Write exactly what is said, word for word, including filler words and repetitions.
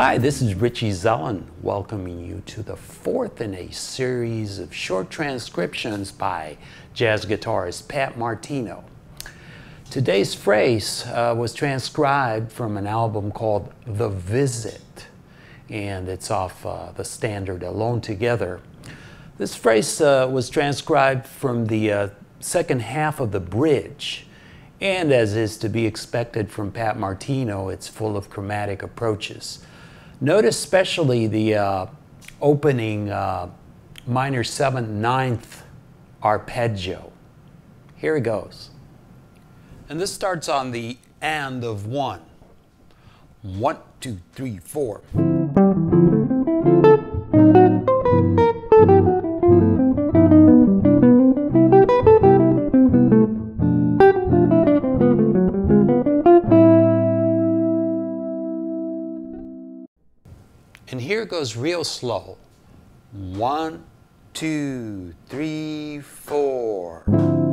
Hi, this is Richie Zellon, welcoming you to the fourth in a series of short transcriptions by jazz guitarist Pat Martino. Today's phrase uh, was transcribed from an album called The Visit, and it's off uh, the standard Alone Together. This phrase uh, was transcribed from the uh, second half of the bridge, and as is to be expected from Pat Martino, it's full of chromatic approaches. Notice especially the uh, opening uh, minor seventh ninth arpeggio. Here it goes. And this starts on the and of one. One, two, three, four. And here it goes real slow. One, two, three, four.